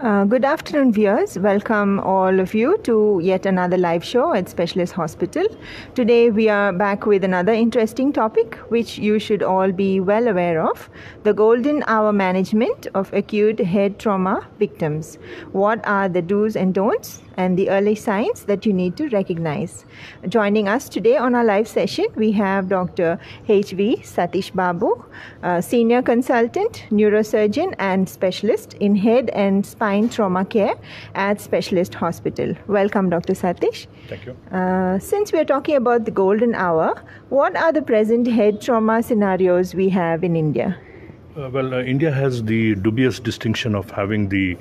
Good afternoon, viewers. Welcome all of you to yet another live show at Specialist Hospital. Today we are back with another interesting topic which you should all be well aware of, the golden hour management of acute head trauma victims. What are the do's and don'ts and the early signs that you need to recognize? Joining us today on our live session, we have Dr. H.V. Satish Babu, Senior Consultant, Neurosurgeon and Specialist in Head and Spine Trauma Care at Specialist Hospital. Welcome, Dr. Satish. Thank you. Since we are talking about the golden hour, what are the present head trauma scenarios we have in India? India has the dubious distinction of having the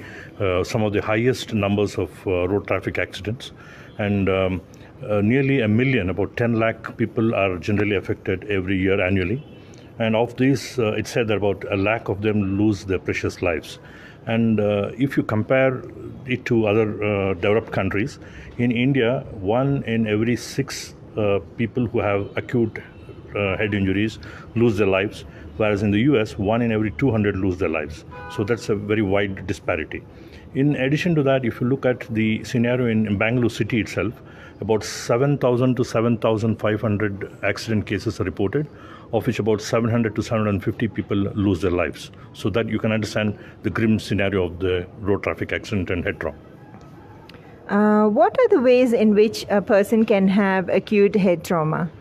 some of the highest numbers of road traffic accidents, and nearly a million, about 10 lakh people are generally affected every year annually. And of these, it's said that about a lakh of them lose their precious lives. And if you compare it to other developed countries, in India, 1 in every 6 people who have acute head injuries lose their lives, whereas in the US, 1 in every 200 lose their lives. So that's a very wide disparity. In addition to that, if you look at the scenario in Bangalore city itself, about 7,000 to 7,500 accident cases are reported, of which about 700 to 750 people lose their lives. So that you can understand the grim scenario of the road traffic accident and head trauma. What are the ways in which a person can have acute head trauma?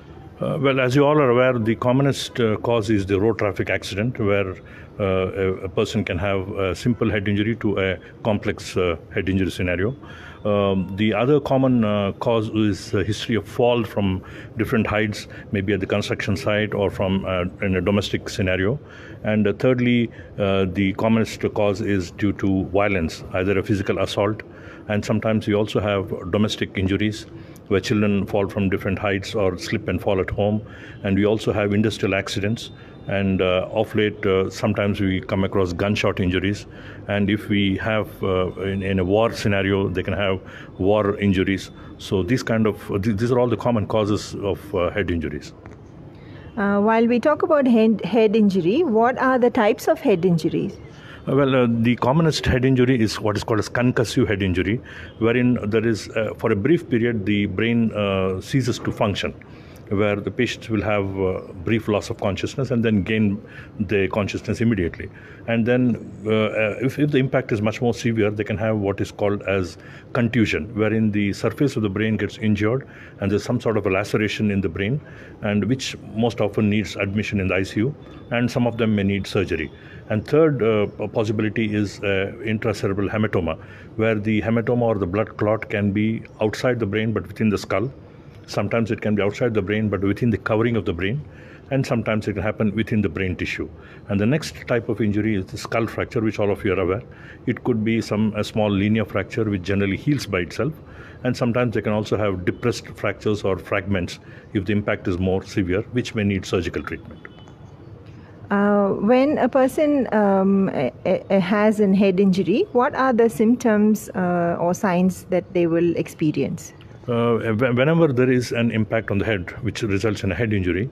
As you all are aware, the commonest cause is the road traffic accident, where a person can have a simple head injury to a complex head injury scenario. The other common cause is history of fall from different heights, maybe at the construction site or from in a domestic scenario. And thirdly, the commonest cause is due to violence, either a physical assault, and sometimes we also have domestic injuries where children fall from different heights or slip and fall at home. And we also have industrial accidents. And of late, sometimes we come across gunshot injuries. And if we have in a war scenario, they can have war injuries. So these kind of these are all the common causes of head injuries. While we talk about head injury, what are the types of head injuries? The commonest head injury is what is called as concussive head injury, wherein there is, for a brief period, the brain ceases to function, where the patients will have brief loss of consciousness and then gain the consciousness immediately. And then if the impact is much more severe, they can have what is called as contusion, wherein the surface of the brain gets injured and there's some sort of a laceration in the brain, and which most often needs admission in the ICU, and some of them may need surgery. And third possibility is intracerebral hematoma, where the hematoma or the blood clot can be outside the brain but within the skull. Sometimes it can be outside the brain, but within the covering of the brain. And sometimes it can happen within the brain tissue. And the next type of injury is the skull fracture, which all of you are aware. It could be a small linear fracture, which generally heals by itself. And sometimes they can also have depressed fractures or fragments if the impact is more severe, which may need surgical treatment. When a person has a head injury, what are the symptoms or signs that they will experience? Whenever there is an impact on the head, which results in a head injury,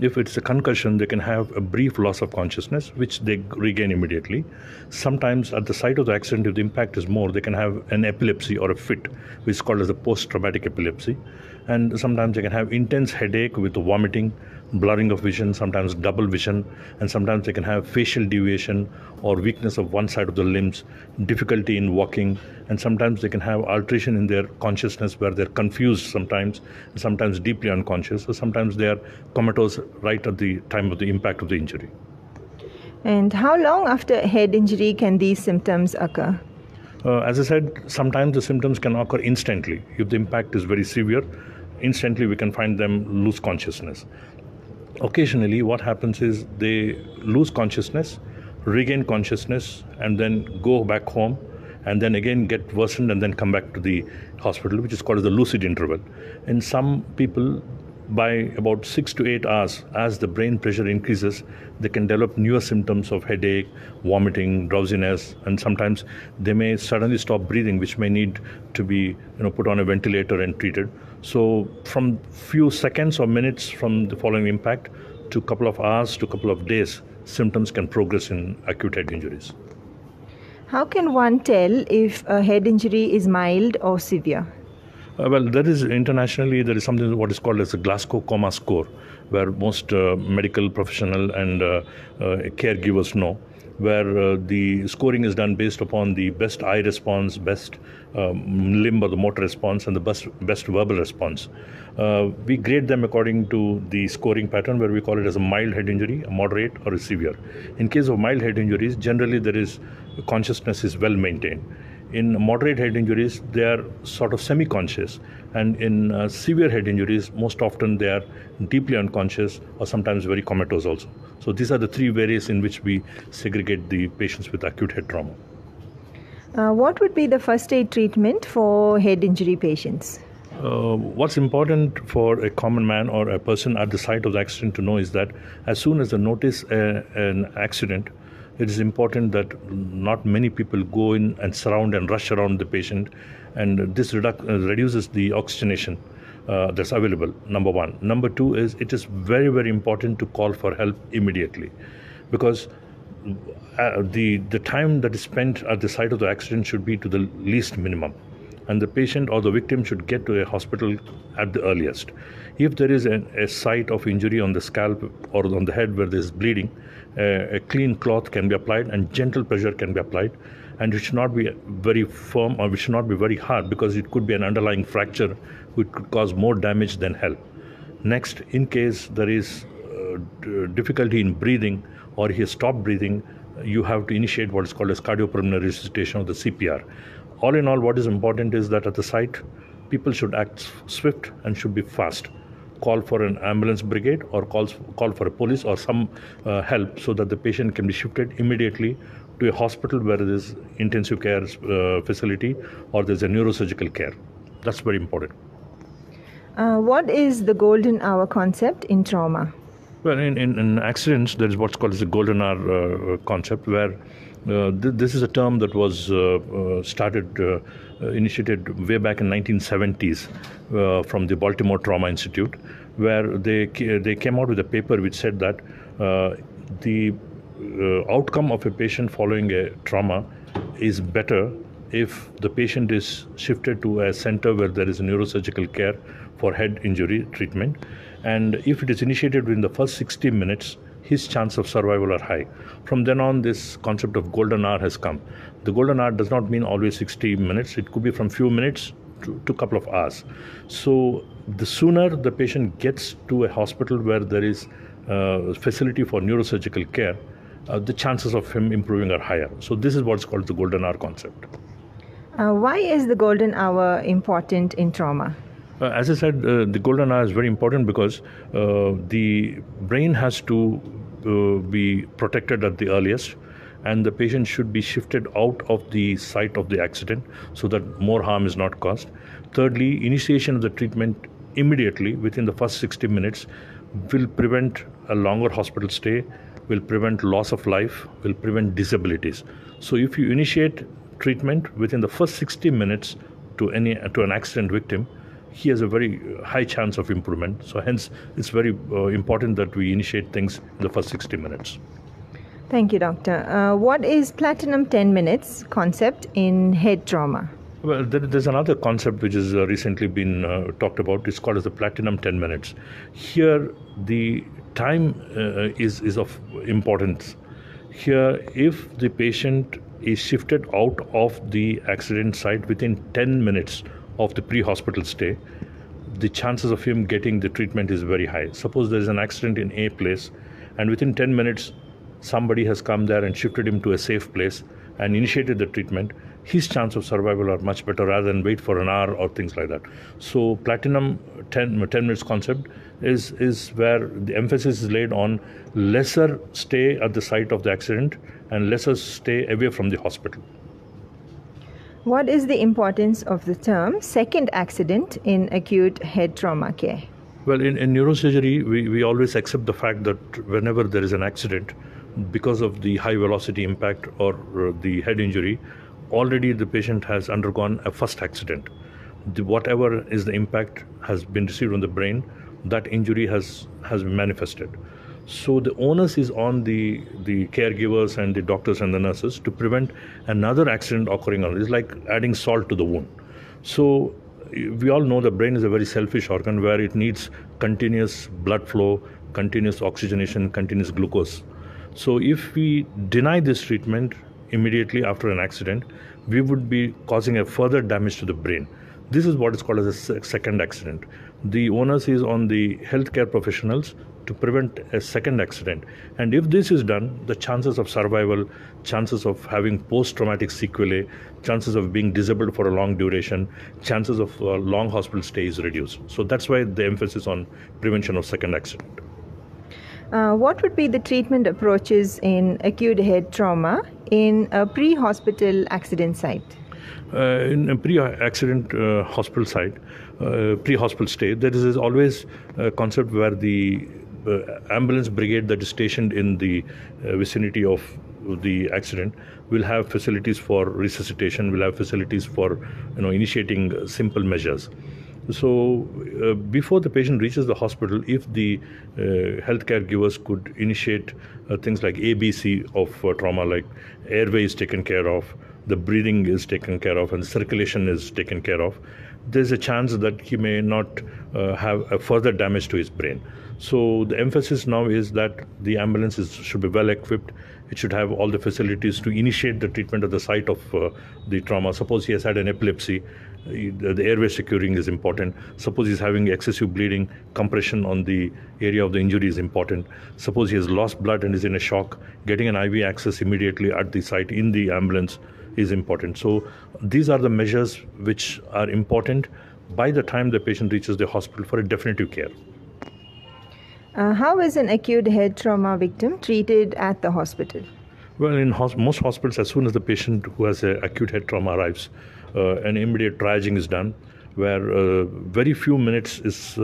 if it's a concussion, they can have a brief loss of consciousness, which they regain immediately. Sometimes at the site of the accident, if the impact is more, they can have an epilepsy or a fit, which is called as a post-traumatic epilepsy. And sometimes they can have intense headache with vomiting, blurring of vision, sometimes double vision, and sometimes they can have facial deviation or weakness of one side of the limbs, difficulty in walking, and sometimes they can have alteration in their consciousness where they're confused sometimes deeply unconscious, or sometimes they are comatose right at the time of the impact of the injury. And how long after head injury can these symptoms occur? As I said, sometimes the symptoms can occur instantly. If the impact is very severe, instantly we can find them lose consciousness. Occasionally what happens is they lose consciousness, regain consciousness, and then go back home, and then again get worsened and then come back to the hospital, which is called the lucid interval. In some people, by about 6 to 8 hours, as the brain pressure increases, they can develop newer symptoms of headache, vomiting, drowsiness, and sometimes they may suddenly stop breathing, which may need to be put on a ventilator and treated. So from few seconds or minutes from the following impact to a couple of hours to a couple of days, symptoms can progress in acute head injuries. How can one tell if a head injury is mild or severe? Well, there is internationally, there is something what is called as the Glasgow Coma Score, where most medical professional and caregivers know, where the scoring is done based upon the best eye response, best limb or the motor response, and the best verbal response. We grade them according to the scoring pattern, where we call it as a mild head injury, a moderate, or a severe. In case of mild head injuries, generally there is consciousness is well maintained. In moderate head injuries, they are sort of semi-conscious, and in severe head injuries, most often they are deeply unconscious or sometimes very comatose also. So these are the three areas in which we segregate the patients with acute head trauma. What would be the first aid treatment for head injury patients? What's important for a common man or a person at the site of the accident to know is that as soon as they notice an accident, it is important that not many people go in and surround and rush around the patient, and this reduces the oxygenation that's available, number one. Number two is it is very, very important to call for help immediately, because the time that is spent at the site of the accident should be to the least minimum, and the patient or the victim should get to a hospital at the earliest. If there is a site of injury on the scalp or on the head where there is bleeding, a clean cloth can be applied and gentle pressure can be applied, and it should not be very firm or it should not be very hard, because it could be an underlying fracture which could cause more damage than help. Next, in case there is difficulty in breathing or he has stopped breathing, you have to initiate what is called as cardiopulmonary resuscitation or the CPR. All in all, what is important is that at the site, people should act swift and should be fast. Call for an ambulance brigade or call for a police or some help, so that the patient can be shifted immediately to a hospital where there is intensive care facility or there is a neurosurgical care. That's very important. What is the golden hour concept in trauma? Well, in accidents, there is what's called as the golden hour concept, where this is a term that was initiated way back in 1970s from the Baltimore Trauma Institute, where they came out with a paper which said that the outcome of a patient following a trauma is better if the patient is shifted to a center where there is neurosurgical care for head injury treatment, and if it is initiated within the first 60 minutes, his chance of survival are high. From then on, this concept of golden hour has come. The golden hour does not mean always 60 minutes. It could be from few minutes to couple of hours. So the sooner the patient gets to a hospital where there is a facility for neurosurgical care, the chances of him improving are higher. So this is what's called the golden hour concept. Why is the golden hour important in trauma? As I said, the golden hour is very important because the brain has to be protected at the earliest, and the patient should be shifted out of the site of the accident so that more harm is not caused. Thirdly, initiation of the treatment immediately within the first 60 minutes will prevent a longer hospital stay, will prevent loss of life, will prevent disabilities. So if you initiate treatment within the first 60 minutes to an accident victim, he has a very high chance of improvement. So hence, it's very important that we initiate things in the first 60 minutes. Thank you, Doctor. What is platinum 10 minutes concept in head trauma? Well, there's another concept which has recently been talked about. It's called as the platinum 10 minutes. Here, the time is of importance. Here, if the patient is shifted out of the accident site within 10 minutes of the pre-hospital stay, the chances of him getting the treatment is very high. Suppose there is an accident in a place, and within 10 minutes, somebody has come there and shifted him to a safe place and initiated the treatment, his chance of survival are much better rather than wait for an hour or things like that. So platinum 10 minutes concept is where the emphasis is laid on lesser stay at the site of the accident and lesser stay away from the hospital. What is the importance of the term second accident in acute head trauma care? Well, in neurosurgery, we always accept the fact that whenever there is an accident, because of the high velocity impact or the head injury, already the patient has undergone a first accident. Whatever is the impact has been received on the brain, that injury has manifested. So the onus is on the caregivers and the doctors and the nurses to prevent another accident occurring. It's like adding salt to the wound. So we all know the brain is a very selfish organ where it needs continuous blood flow, continuous oxygenation, continuous glucose. So if we deny this treatment immediately after an accident, we would be causing a further damage to the brain. This is what is called as a second accident. The onus is on the healthcare professionals to prevent a second accident. And if this is done, the chances of survival, chances of having post-traumatic sequelae, chances of being disabled for a long duration, chances of long hospital stay is reduced. So that's why the emphasis on prevention of second accident. What would be the treatment approaches in acute head trauma in a pre-hospital accident site? In a pre-accident hospital site, pre-hospital stay, there is always a concept where the ambulance brigade that is stationed in the vicinity of the accident will have facilities for resuscitation, will have facilities for initiating simple measures. So before the patient reaches the hospital, if the healthcare givers could initiate things like ABC of trauma, like airway is taken care of, the breathing is taken care of, and circulation is taken care of, there's a chance that he may not have a further damage to his brain. So the emphasis now is that the ambulance should be well equipped. It should have all the facilities to initiate the treatment at the site of the trauma. Suppose he has had an epilepsy, the airway securing is important. Suppose he's having excessive bleeding, compression on the area of the injury is important. Suppose he has lost blood and is in a shock, getting an IV access immediately at the site in the ambulance is important. So these are the measures which are important by the time the patient reaches the hospital for a definitive care. How is an acute head trauma victim treated at the hospital? Well, in most hospitals, as soon as the patient who has an acute head trauma arrives, an immediate triaging is done, where very few minutes is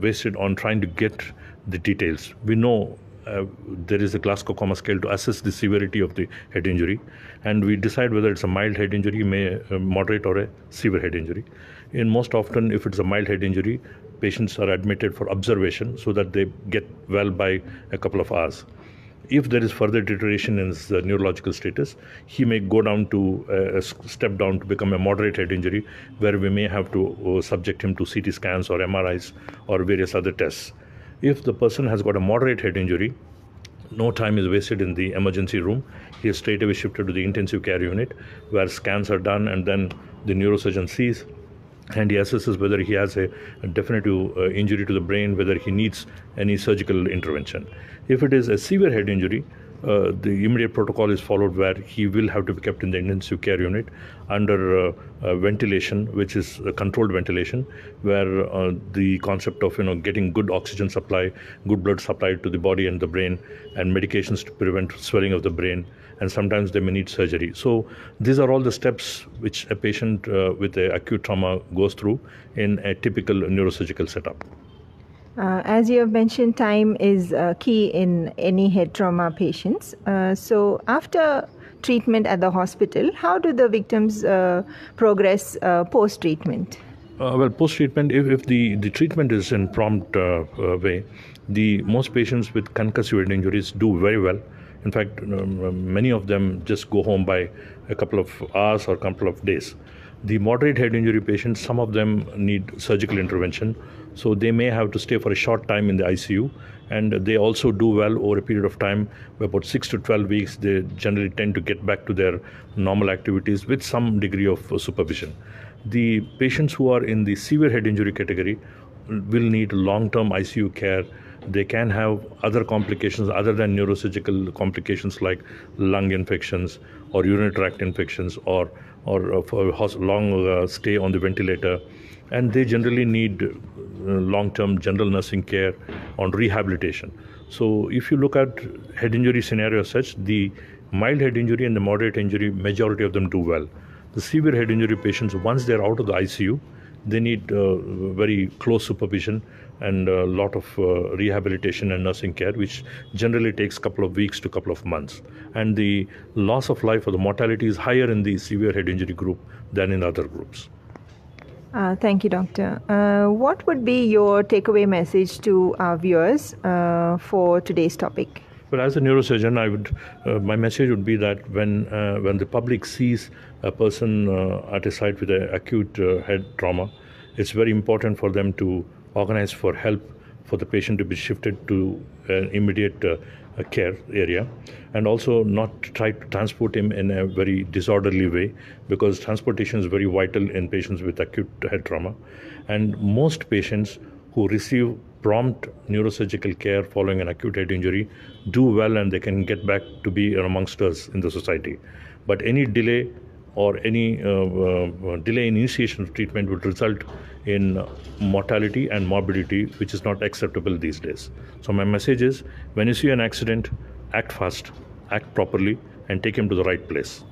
wasted on trying to get the details. We know there is a Glasgow Coma Scale to assess the severity of the head injury, and we decide whether it's a mild head injury, moderate, or a severe head injury. And most often, if it's a mild head injury, patients are admitted for observation so that they get well by a couple of hours. If there is further deterioration in his neurological status, he may go down to step down to become a moderate head injury, where we may have to subject him to CT scans or MRIs or various other tests. If the person has got a moderate head injury, no time is wasted in the emergency room. He is straight away shifted to the intensive care unit, where scans are done and then the neurosurgeon sees and he assesses whether he has a definitive injury to the brain, whether he needs any surgical intervention. If it is a severe head injury, the immediate protocol is followed, where he will have to be kept in the intensive care unit under ventilation, which is controlled ventilation, where the concept of getting good oxygen supply, good blood supply to the body and the brain, and medications to prevent swelling of the brain, and sometimes they may need surgery. So these are all the steps which a patient with a acute trauma goes through in a typical neurosurgical setup. As you have mentioned, time is key in any head trauma patients. So after treatment at the hospital, how do the victims progress post-treatment? Well, post-treatment, if the treatment is in prompt way, most patients with concussive head injuries do very well. In fact, many of them just go home by a couple of hours or a couple of days. The moderate head injury patients, some of them need surgical intervention, so they may have to stay for a short time in the ICU, and they also do well over a period of time. About 6 to 12 weeks, they generally tend to get back to their normal activities with some degree of supervision. The patients who are in the severe head injury category will need long-term ICU care. They can have other complications other than neurosurgical complications, like lung infections or urinary tract infections or long stay on the ventilator, and they generally need long-term general nursing care on rehabilitation. So if you look at head injury scenarios such, the mild head injury and the moderate injury, majority of them do well. The severe head injury patients, once they're out of the ICU, they need very close supervision and a lot of rehabilitation and nursing care, which generally takes a couple of weeks to a couple of months. And the loss of life or the mortality is higher in the severe head injury group than in other groups. Thank you, Doctor. What would be your takeaway message to our viewers for today's topic? Well, as a neurosurgeon, I would my message would be that when the public sees a person at a site with an acute head trauma, it's very important for them to organize for help for the patient to be shifted to an immediate care area, and also not try to transport him in a very disorderly way, because transportation is very vital in patients with acute head trauma. And most patients who receive prompt neurosurgical care following an acute head injury do well, and they can get back to be amongst us in the society. But any delay or any delay in initiation of treatment would result in mortality and morbidity, which is not acceptable these days. So my message is, when you see an accident, act fast, act properly, and take him to the right place.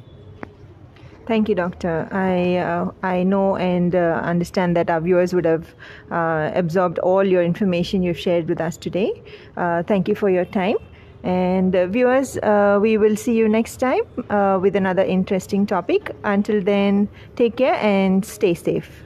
Thank you, Doctor. I know and understand that our viewers would have absorbed all your information you've shared with us today. Thank you for your time. And viewers, we will see you next time with another interesting topic. Until then, take care and stay safe.